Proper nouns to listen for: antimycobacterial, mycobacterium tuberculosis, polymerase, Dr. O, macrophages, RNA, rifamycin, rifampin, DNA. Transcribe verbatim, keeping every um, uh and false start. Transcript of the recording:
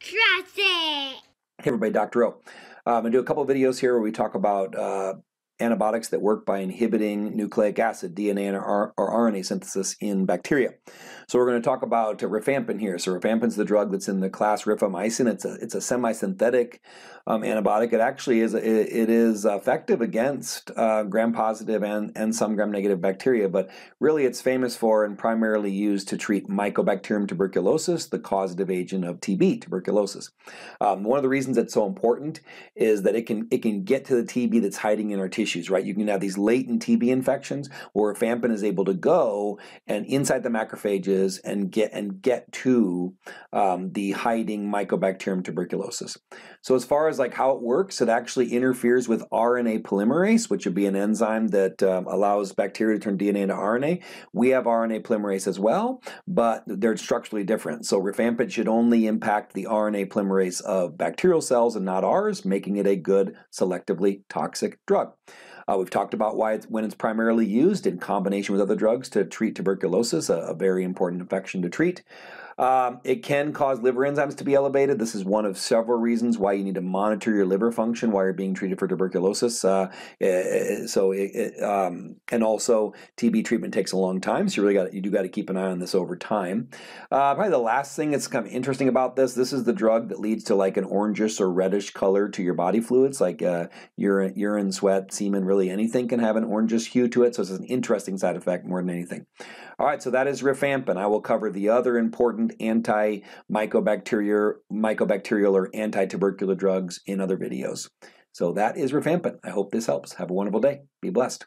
Dress it! Hey everybody, Doctor O. I'm um, going to do a couple of videos here where we talk about uh, antibiotics that work by inhibiting nucleic acid, D N A, and or R N A synthesis in bacteria. So we're going to talk about uh, rifampin here. So rifampin's the drug that's in the class rifamycin. It's a it's a semi-synthetic um, antibiotic. It actually is it, it is effective against uh, gram-positive and and some gram-negative bacteria, but really it's famous for and primarily used to treat mycobacterium tuberculosis, the causative agent of T B, tuberculosis. Um, one of the reasons it's so important is that it can it can get to the T B that's hiding in our tissue. Issues, right? You can have these latent T B infections where rifampin is able to go and inside the macrophages and get and get to um, the hiding mycobacterium tuberculosis. So as far as like how it works, it actually interferes with R N A polymerase, which would be an enzyme that um, allows bacteria to turn D N A into R N A. We have R N A polymerase as well, but they're structurally different. So rifampin should only impact the R N A polymerase of bacterial cells and not ours, making it a good selectively toxic drug. Uh, we've talked about why it's, when it's primarily used in combination with other drugs to treat tuberculosis, a, a very important infection to treat. Um, it can cause liver enzymes to be elevated. This is one of several reasons why you need to monitor your liver function while you're being treated for tuberculosis. Uh, so, it, it, um, and also T B treatment takes a long time, so you really got you do got to keep an eye on this over time. Uh, probably the last thing that's kind of interesting about this: this is the drug that leads to like an orangish or reddish color to your body fluids, like uh, urine, urine, sweat, semen. Really, anything can have an orangish hue to it. So it's an interesting side effect more than anything. All right, so that is rifampin. I will cover the other important anti-mycobacterial, mycobacterial or anti-tubercular drugs in other videos. So that is rifampin. I hope this helps. Have a wonderful day. Be blessed.